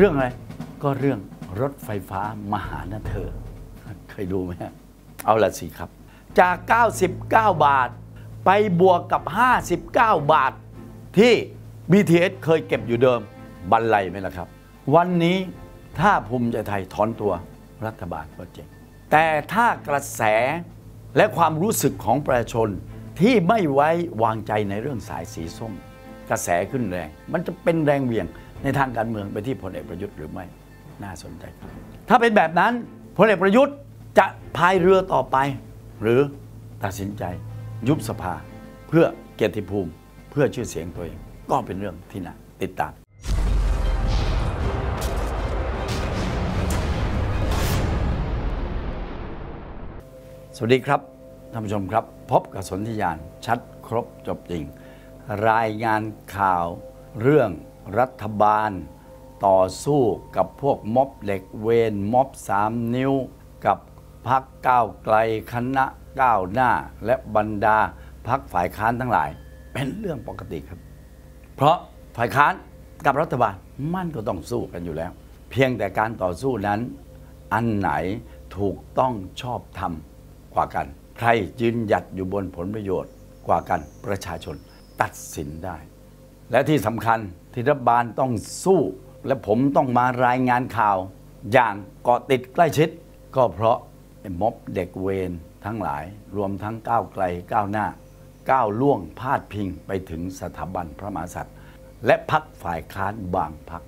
เรื่องอะไรก็เรื่องรถไฟฟ้ามาหานะเธอเคยดูไหมฮะเอาละสิครับจาก99บาทไปบวกกับ59บาทที่ BTS เคยเก็บอยู่เดิมบันไลไหมล่ะครับวันนี้ถ้าภูมิใจไทยถอนตัวรัฐบาลก็เจ๊งแต่ถ้ากระแสและความรู้สึกของประชาชนที่ไม่ไว้วางใจในเรื่องสายสีส้มกระแสขึ้นแรงมันจะเป็นแรงเหวี่ยงในทางการเมืองไปที่พลเอกประยุทธ์หรือไม่น่าสนใจครับถ้าเป็นแบบนั้นพลเอกประยุทธ์จะพายเรือต่อไปหรือตัดสินใจยุบสภาเพื่อเกียรติภูมิเพื่อชื่อเสียงตัวเองก็เป็นเรื่องที่น่าติดตามสวัสดีครับท่านผู้ชมครับพบกับสนธิญาณชัดครบจบจริงรายงานข่าวเรื่องรัฐบาลต่อสู้กับพวกม็อบเหล็กเวนม็อบ3นิ้วกับพรรคก้าวไกลคณะก้าวหน้าและบรรดาพรรคฝ่ายค้านทั้งหลายเป็นเรื่องปกติครับเพราะฝ่ายค้านกับรัฐบาลมันก็ต้องสู้กันอยู่แล้วเพียงแต่การต่อสู้นั้นอันไหนถูกต้องชอบธรรมกว่ากันใครยืนหยัดอยู่บนผลประโยชน์กว่ากันประชาชนตัดสินได้และที่สำคัญที่รัฐบาลต้องสู้และผมต้องมารายงานข่าวอย่างเกาะติดใกล้ชิดก็เพราะม็อบเด็กเวรทั้งหลายรวมทั้งก้าวไกลก้าวหน้าก้าวล่วงพาดพิงไปถึงสถาบันพระมหากษัตริย์และพรรคฝ่ายค้านบางพรรค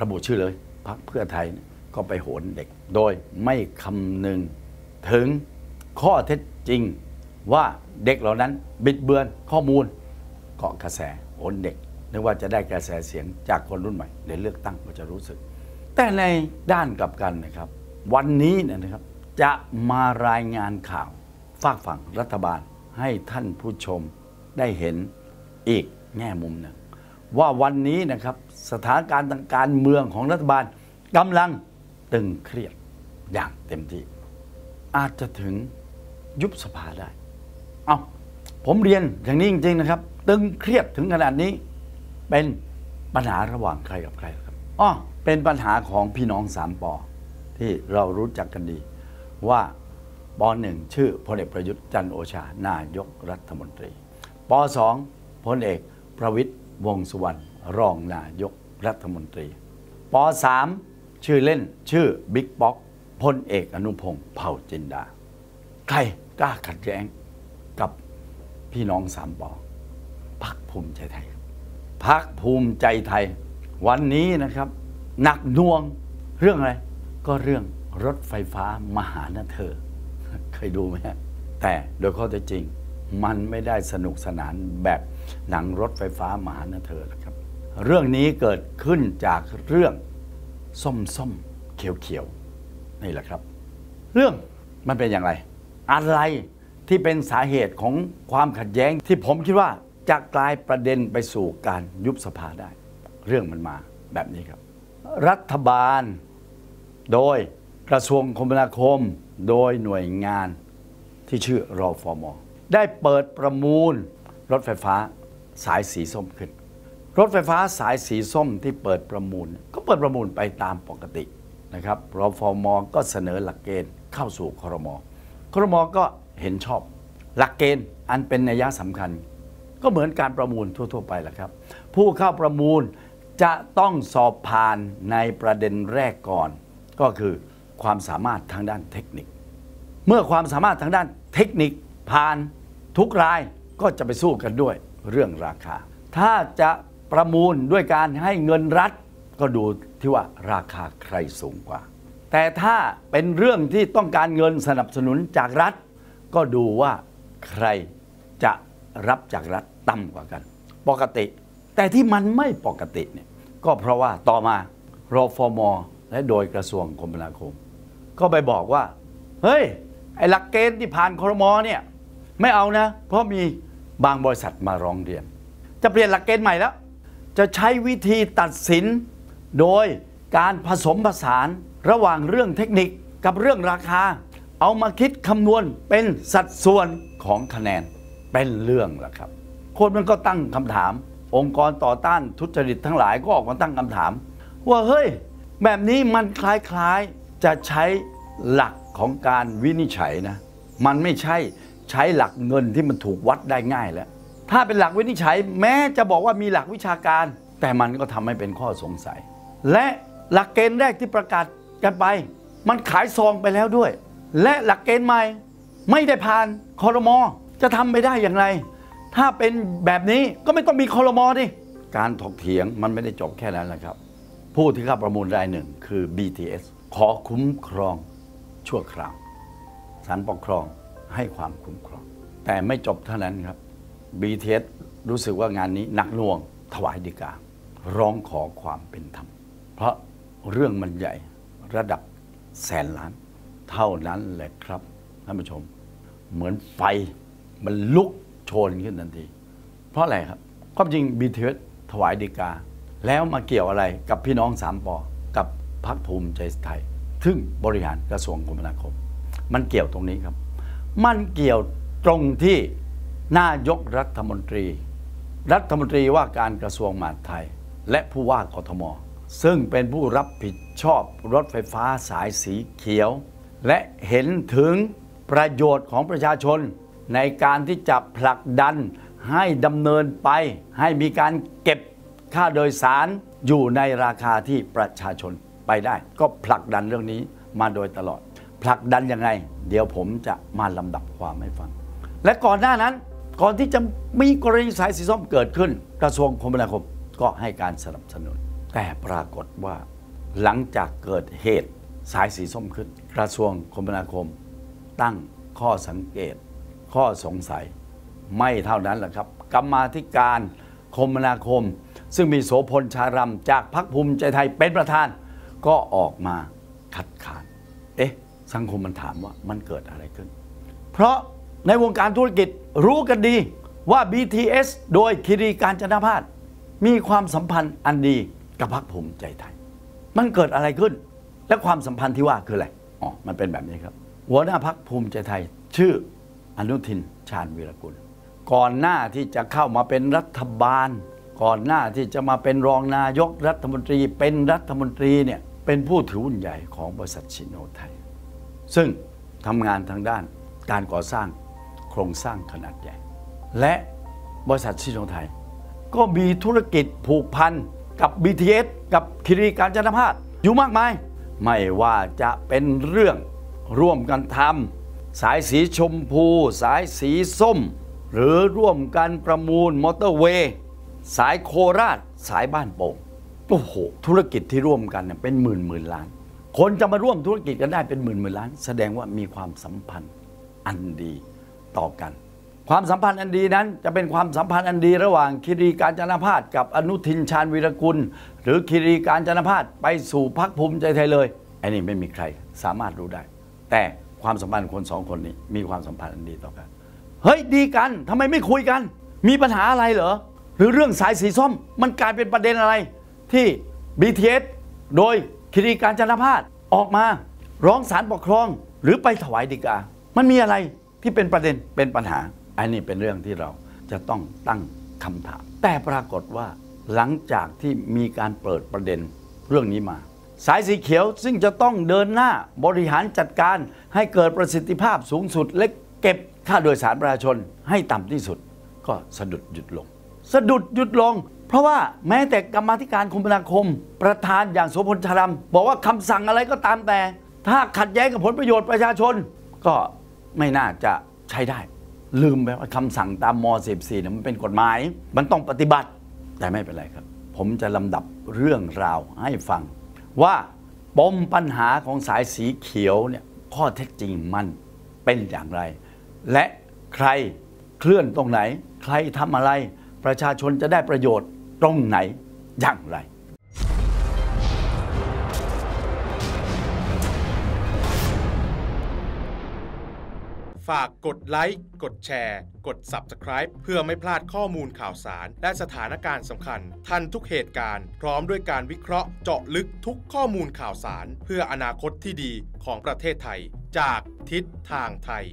ระบุชื่อเลยพรรคเพื่อไทยก็ไปโหนเด็กโดยไม่คำนึงถึงข้อเท็จจริงว่าเด็กเหล่านั้นบิดเบือนข้อมูลเกาะกระแสโหนเด็กนึกว่าจะได้กระแสเสียงจากคนรุ่นใหม่ในเลือกตั้งก็จะรู้สึกแต่ในด้านกลับกันนะครับวันนี้นะครับจะมารายงานข่าวฝากฝั่งรัฐบาลให้ท่านผู้ชมได้เห็นอีกแง่มุมหนึ่งว่าวันนี้นะครับสถานการณ์ทางการเมืองของรัฐบาลกำลังตึงเครียดอย่างเต็มที่อาจจะถึงยุบสภาได้เอาผมเรียนอย่างนี้จริงๆนะครับตึงเครียดถึงขนาดนี้เป็นปัญหาระหว่างใครกับใครครับอ๋อเป็นปัญหาของพี่น้องสามปอที่เรารู้จักกันดีว่าปอหนึ่งชื่อพลเอกประยุทธ์จันทร์โอชานายกรัฐมนตรีปอสองพลเอกประวิตรวงษ์สุวรรณรองนายกรัฐมนตรีปอสามชื่อเล่นชื่อบิ๊กป๊อกพลเอกอนุพงษ์เผ่าจินดาใครกล้าขัดแย้งกับพี่น้องสามปอพรรคภูมิใจไทยพรรคภูมิใจไทยวันนี้นะครับหนักหน่วงเรื่องอะไรก็เรื่องรถไฟฟ้ามาหานะเธอเคยดูไหมแต่โดยข้อเท็จจริงมันไม่ได้สนุกสนานแบบหนังรถไฟฟ้ามาหานะเธอนะครับเรื่องนี้เกิดขึ้นจากเรื่องส้มๆเขียวๆนี่แหละครับเรื่องมันเป็นอย่างไรอะไรที่เป็นสาเหตุของความขัดแย้งที่ผมคิดว่าจะกลายประเด็นไปสู่การยุบสภาได้เรื่องมันมาแบบนี้ครับรัฐบาลโดยกระทรวงคมนาคมโดยหน่วยงานที่ชื่อรฟม.ได้เปิดประมูลรถไฟฟ้าสายสีส้มขึ้นรถไฟฟ้าสายสีส้มที่เปิดประมูลก็เปิดประมูลไปตามปกตินะครับรฟม.ก็เสนอหลักเกณฑ์เข้าสู่ครม.ครม.ก็เห็นชอบหลักเกณฑ์อันเป็นนัยสำคัญก็เหมือนการประมูลทั่วๆไปแหละครับผู้เข้าประมูลจะต้องสอบผ่านในประเด็นแรกก่อนก็คือความสามารถทางด้านเทคนิคเมื่อความสามารถทางด้านเทคนิคผ่านทุกรายก็จะไปสู้กันด้วยเรื่องราคาถ้าจะประมูลด้วยการให้เงินรัฐก็ดูที่ว่าราคาใครสูงกว่าแต่ถ้าเป็นเรื่องที่ต้องการเงินสนับสนุนจากรัฐก็ดูว่าใครจะรับจากรัฐต่ำกว่ากันปกติแต่ที่มันไม่ปกติเนี่ยก็เพราะว่าต่อมารฟม.และโดยกระทรวงคมนาคมก็ไปบอกว่าเฮ้ยไอ้หลักเกณฑ์ที่ผ่านครม.เนี่ยไม่เอานะเพราะมีบางบริษัทมาร้องเรียนจะเปลี่ยนหลักเกณฑ์ใหม่แล้วจะใช้วิธีตัดสินโดยการผสมผสานระหว่างเรื่องเทคนิคกับเรื่องราคาเอามาคิดคำนวณเป็นสัดส่วนของคะแนนเป็นเรื่องล่ะครับคนมันก็ตั้งคำถามองค์กรต่อต้านทุจริตทั้งหลายก็ออกมาตั้งคำถามว่าเฮ้ย แบบนี้มันคล้ายๆจะใช้หลักของการวินิจฉัยนะมันไม่ใช่ใช้หลักเงินที่มันถูกวัดได้ง่ายแล้วถ้าเป็นหลักวินิจฉัยแม้จะบอกว่ามีหลักวิชาการแต่มันก็ทำให้เป็นข้อสงสัยและหลักเกณฑ์แรกที่ประกาศกันไปมันขายซองไปแล้วด้วยและหลักเกณฑ์ใหม่ไม่ได้ผ่านครม.จะทำไปได้อย่างไรถ้าเป็นแบบนี้ก็ไม่ต้องมีครม.ดิการถกเถียงมันไม่ได้จบแค่นั้นนะครับผู้ที่เข้าประมูลรายหนึ่งคือ BTS ขอคุ้มครองชั่วคราวศาลปกครองให้ความคุ้มครองแต่ไม่จบเท่านั้นครับ BTS รู้สึกว่างานนี้หนักหน่วงถวายฎีการ้องขอความเป็นธรรมเพราะเรื่องมันใหญ่ระดับแสนล้านเท่านั้นแหละครับท่านผู้ชมเหมือนไฟมันลุกโชนขึ้นทันทีเพราะอะไรครับความจริง BTS ถวายฎีกาแล้วมาเกี่ยวอะไรกับพี่น้องสามป.กับพรรคภูมิใจไทยซึ่งบริหารกระทรวงคมนาคมมันเกี่ยวตรงนี้ครับมันเกี่ยวตรงที่นายกรัฐมนตรีว่าการกระทรวงมหาดไทยและผู้ว่ากทม.ซึ่งเป็นผู้รับผิดชอบรถไฟฟ้าสายสีเขียวและเห็นถึงประโยชน์ของประชาชนในการที่จะผลักดันให้ดำเนินไปให้มีการเก็บค่าโดยสารอยู่ในราคาที่ประชาชนไปได้ก็ผลักดันเรื่องนี้มาโดยตลอดผลักดันยังไงเดี๋ยวผมจะมาลำดับความให้ฟังและก่อนหน้านั้นก่อนที่จะมีกรณีสายสีส้มเกิดขึ้นกระทรวงคมนาคมก็ให้การสนับสนุนแต่ปรากฏว่าหลังจากเกิดเหตุสายสีส้มขึ้นกระทรวงคมนาคมตั้งข้อสังเกตข้อสงสัยไม่เท่านั้นแหละครับกรรมาธิการคมนาคมซึ่งมีโสพลชารำจากพรรคภูมิใจไทยเป็นประธานก็ออกมาคัดค้านสังคมมันถามว่ามันเกิดอะไรขึ้นเพราะในวงการธุรกิจรู้กันดีว่า BTS โดยคิรีการจนภาสมีความสัมพันธ์อันดีกับพรรคภูมิใจไทยมันเกิดอะไรขึ้นและความสัมพันธ์ที่ว่าคืออะไรอ๋อมันเป็นแบบนี้ครับหัวหน้าพรรคภูมิใจไทยชื่ออนุทินชาญวีรกุลก่อนหน้าที่จะเข้ามาเป็นรัฐบาลก่อนหน้าที่จะมาเป็นรองนายกรัฐมนตรีเป็นรัฐมนตรีเนี่ยเป็นผู้ถือหุ้นใหญ่ของบริษัทชิโนไทยซึ่งทำงานทางด้านการก่อสร้างโครงสร้างขนาดใหญ่และบริษัทชิโนไทยก็มีธุรกิจผูกพันกับ BTS กับคิรีการจนภาสอยู่มากมายไม่ว่าจะเป็นเรื่องร่วมกันทำสายสีชมพูสายสีส้มหรือร่วมกันประมูลมอเตอร์เวย์สายโคราชสายบ้านโป่งโอ้โหธุรกิจที่ร่วมกันเนี่ยเป็นหมื่นล้านคนจะมาร่วมธุรกิจกันได้เป็นหมื่นล้านแสดงว่ามีความสัมพันธ์อันดีต่อกันความสัมพันธ์อันดีนั้นจะเป็นความสัมพันธ์อันดีระหว่างคิรีการจนภาสกับอนุทินชาญวีรกุลหรือคิรีการจนภาสไปสู่พรรคภูมิใจไทยเลยอันนี้ไม่มีใครสามารถรู้ได้แต่ความสัมพันธ์คนสองคนนี้มีความสัมพันธ์อันดีต่อกันเฮ้ยดีกันทำไมไม่คุยกันมีปัญหาอะไรเหรอหรือเรื่องสายสีส้มมันกลายเป็นประเด็นอะไรที่ BTS โดยคิรีการจนภาสออกมาร้องศาลปกครองหรือไปถวายฎีกามันมีอะไรที่เป็นประเด็นเป็นปัญหาอันนี้เป็นเรื่องที่เราจะต้องตั้งคำถามแต่ปรากฏว่าหลังจากที่มีการเปิดประเด็นเรื่องนี้มาสายสีเขียวซึ่งจะต้องเดินหน้าบริหารจัดการให้เกิดประสิทธิภาพสูงสุดและเก็บค่าโดยสารประชาชนให้ต่ำที่สุดก็สะดุดหยุดลงเพราะว่าแม้แต่กรรมาธิการคมนาคมประธานอย่างโสพลชารำบอกว่าคำสั่งอะไรก็ตามแต่ถ้าขัดแย้งกับผลประโยชน์ประชาชนก็ไม่น่าจะใช้ได้ลืมไปว่าคำสั่งตามม.44เนี่ยมันเป็นกฎหมายมันต้องปฏิบัติแต่ไม่เป็นไรครับผมจะลำดับเรื่องราวให้ฟังว่าปมปัญหาของสายสีเขียวเนี่ยข้อเท็จจริงมันเป็นอย่างไรและใครเคลื่อนตรงไหนใครทำอะไรประชาชนจะได้ประโยชน์ตรงไหนอย่างไรฝากกดไลค์กดแชร์กด Subscribe เพื่อไม่พลาดข้อมูลข่าวสารและสถานการณ์สำคัญทันทุกเหตุการณ์พร้อมด้วยการวิเคราะห์เจาะลึกทุกข้อมูลข่าวสารเพื่ออนาคตที่ดีของประเทศไทยจากทิศทางไทย